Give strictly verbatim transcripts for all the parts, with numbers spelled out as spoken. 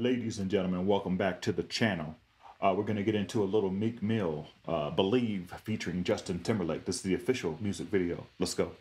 Ladies and gentlemen, welcome back to the channel. Uh, we're going to get into a little Meek Mill, uh, Believe, featuring Justin Timberlake. This is the official music video. Let's go.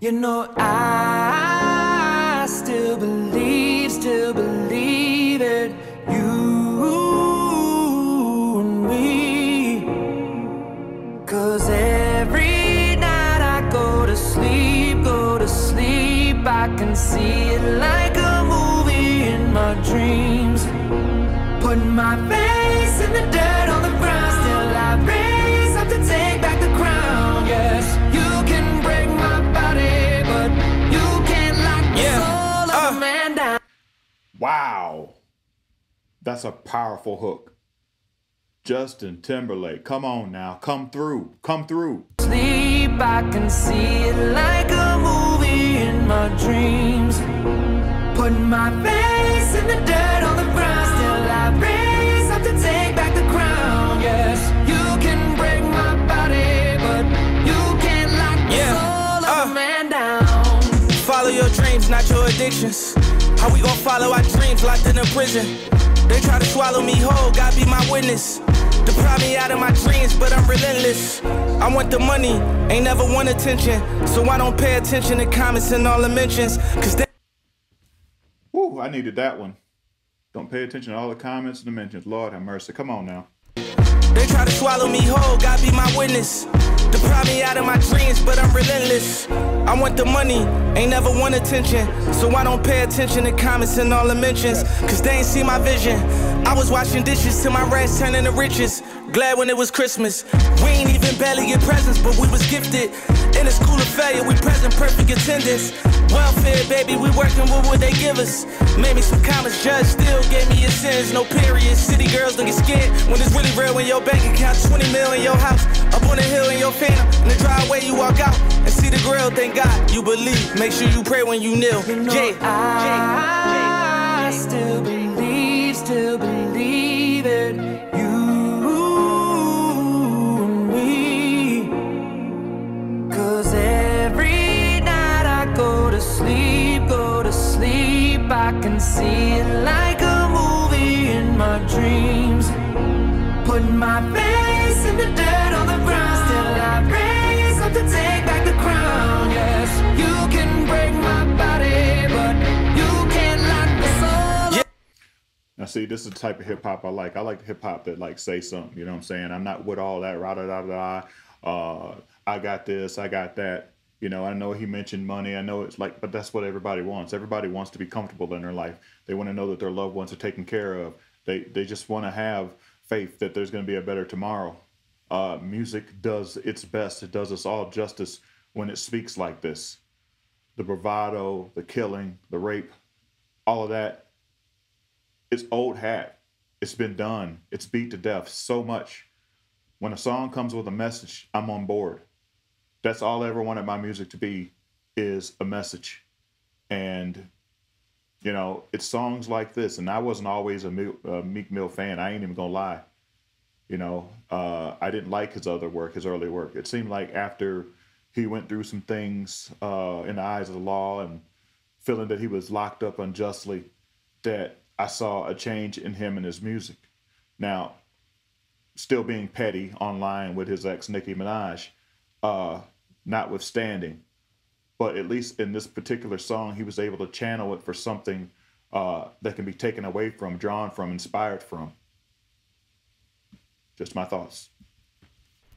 You know, I still believe, still believe it. You and me. 'Cause every night I go to sleep, go to sleep, I can see it like a movie in my dreams. Put my face in the dirt on the ground, still I raise up to take back the crown. Yes, you can break my body, but you can't lock the yeah. soul of uh. a man down. Wow, that's a powerful hook. Justin Timberlake, come on now, come through, come through. Sleep, I can see it like a movie in my dreams. Put my face in the dirt on the ground, still I raise up to take back the crown. Yes, you can break my body, but you can't lock the yeah. soul of uh, a man down. Follow your dreams, not your addictions. How we gon' follow our dreams locked in a prison? They try to swallow me whole, God be my witness. Deprive me out of my dreams, but I'm relentless. I want the money, ain't never want attention. So I don't pay attention to comments and all the mentions. 'Cause they Woo, I needed that one. Don't pay attention to all the comments and the mentions. Lord have mercy, come on now. They try to swallow me whole, God be my witness. Deprive me out of my dreams, but I'm relentless. I want the money, ain't never want attention. So I don't pay attention to comments and all the mentions. 'Cause they ain't see my vision. I was washing dishes till my rags turned into riches. Glad when it was Christmas. We ain't even barely get presents, but we was gifted. In a school of failure, we present perfect attendance. Welfare, baby, we working, what would they give us? Made me some comments, judge still gave me a sentence. No period, city girls don't get scared. When it's really real, when your bank account twenty mil in your house. Up on the hill in your phantom, in the driveway you walk out. And see the grill, thank God you believe. Make sure you pray when you kneel. You know, yeah. I, I still believe, still believe it. I can see it like a movie in my dreams. Put my face in the dirt on the ground, still I raise up to take back the crown. Yes, you can break my body, but you can't lock the soul. Yeah. Now see, this is the type of hip hop I like. I like the hip hop that like say something, you know what I'm saying? I'm not with all that rah da da da. Uh, I got this, I got that. You know, I know he mentioned money. I know it's like, but that's what everybody wants. Everybody wants to be comfortable in their life. They want to know that their loved ones are taken care of. They they just want to have faith that there's going to be a better tomorrow. Uh, music does its best. It does us all justice when it speaks like this. The bravado, the killing, the rape, all of that. It's old hat. It's been done. It's beat to death so much. When a song comes with a message, I'm on board. That's all I ever wanted my music to be, is a message. And, you know, it's songs like this. And I wasn't always a Meek Mill fan. I ain't even going to lie. You know, uh, I didn't like his other work, his early work. It seemed like after he went through some things uh, in the eyes of the law and feeling that he was locked up unjustly, that I saw a change in him and his music. Now, still being petty online with his ex, Nicki Minaj, uh, notwithstanding, but at least in this particular song, he was able to channel it for something uh, that can be taken away from, drawn from, inspired from. Just my thoughts.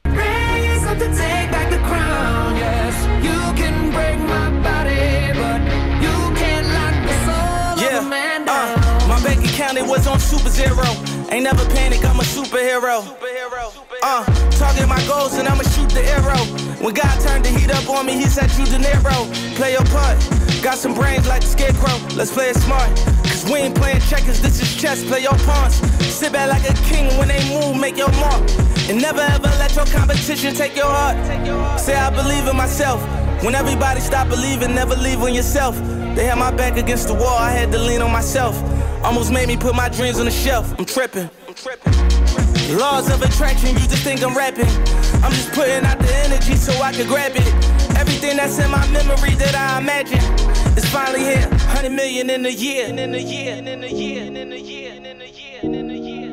Raise up to take back the crown. Yes, you can break my body, but you can't lock the soul yeah. of a man down. Uh, my bank account, it was on super zero. Ain't never panic, I'm a superhero. superhero. superhero. Uh, target my goals and I'ma shoot the arrow. When God turned the heat up on me, he said you De Niro. Play your part, got some brains like the scarecrow. Let's play it smart, cause we ain't playing checkers, this is chess, play your pawns. Sit back like a king, when they move, make your mark. And never ever let your competition take your heart. Say I believe in myself. When everybody stop believing, never leave on yourself. They had my back against the wall, I had to lean on myself. Almost made me put my dreams on the shelf. I'm tripping. I'm tripping. Laws of attraction, you just think I'm rapping. I'm just putting out the energy so I can grab it. Everything that's in my memory that I imagine is finally here. one hundred million in a year. In a year. In a year. In a year. In a year. In a year.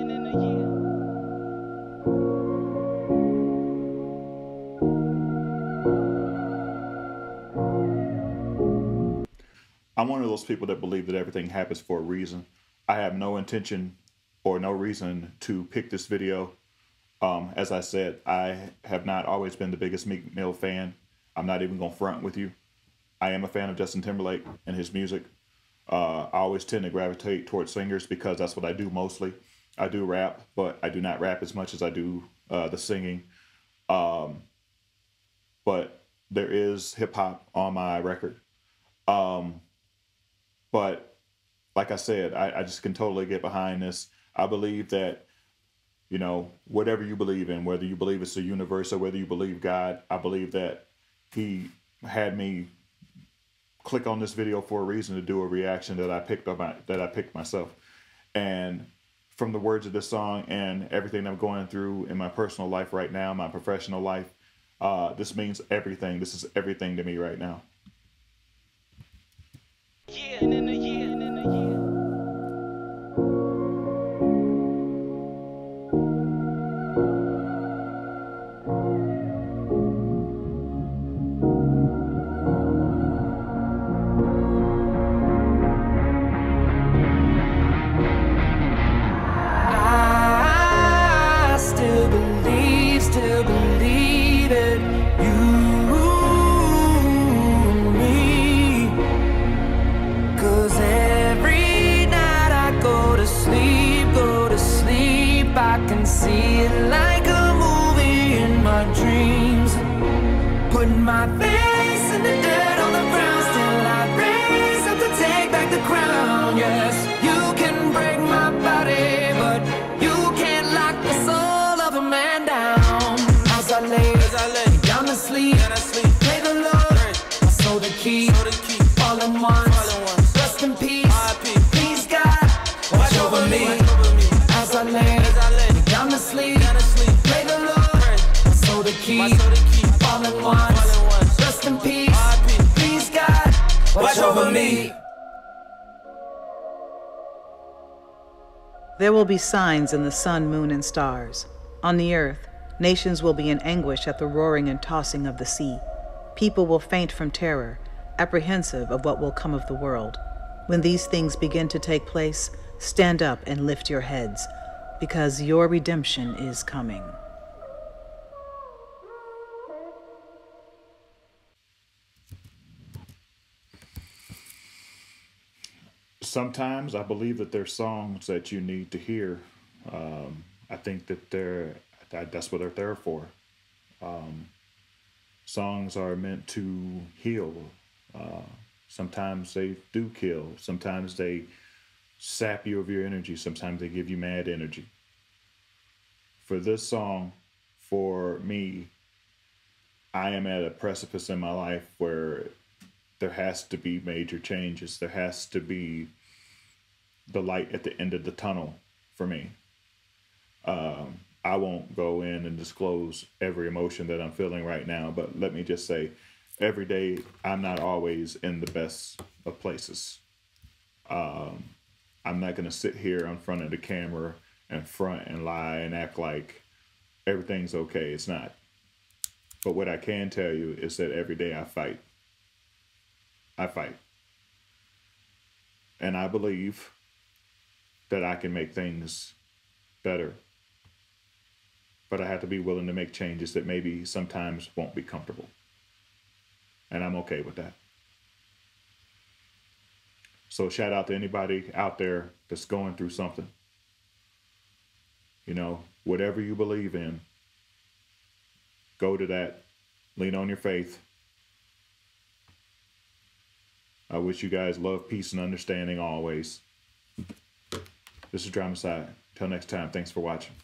I'm one of those people that believe that everything happens for a reason. I have no intention or no reason to pick this video. Um, as I said, I have not always been the biggest Meek Mill fan. I'm not even gonna front with you. I am a fan of Justin Timberlake and his music. Uh, I always tend to gravitate towards singers because that's what I do mostly. I do rap, but I do not rap as much as I do uh, the singing. Um, but there is hip hop on my record. Um, But like I said, I, I just can totally get behind this. I believe that, you know, whatever you believe in, whether you believe it's the universe or whether you believe God, I believe that he had me click on this video for a reason to do a reaction that I picked up my, that I picked myself. And from the words of this song and everything I'm going through in my personal life right now, my professional life, uh, this means everything. This is everything to me right now. Yeah, and in a year, and in a year. I still believe, still believe it. You see it like a movie in my dreams. Put my face in the dirt on the ground, still I raise up to take back the crown. Yes, you can break my body, but you can't lock the soul of a man down. As I lay, as I lay down to sleep, down to sleep, play the Lord, I sold the key, sold the key, all in one, all in one. Rest in peace, R I P Please God, watch over me. As I lay, as I lay. I'm asleep, play the Lord, so the key, falling once, rest in peace, please God, watch over me. There will be signs in the sun, moon, and stars. On the earth, nations will be in anguish at the roaring and tossing of the sea. People will faint from terror, apprehensive of what will come of the world. When these things begin to take place, stand up and lift your heads, because your redemption is coming. Sometimes I believe that there's songs that you need to hear. Um, I think that they're, that's what they're there for. Um, songs are meant to heal. Uh, sometimes they do kill. Sometimes they sap you of your energy. Sometimes they give you mad energy. For this song, for me, I am at a precipice in my life where there has to be major changes. There has to be the light at the end of the tunnel for me. Um, I won't go in and disclose every emotion that I'm feeling right now, but let me just say, every day, I'm not always in the best of places. Um, I'm not going to sit here in front of the camera and front and lie and act like everything's okay. It's not. But what I can tell you is that every day I fight. I fight. And I believe that I can make things better. But I have to be willing to make changes that maybe sometimes won't be comfortable. And I'm okay with that. So shout out to anybody out there that's going through something. You know, whatever you believe in, Go to that. Lean on your faith. I wish you guys love, peace, and understanding always. This is DramaSydE. Till next time, thanks for watching.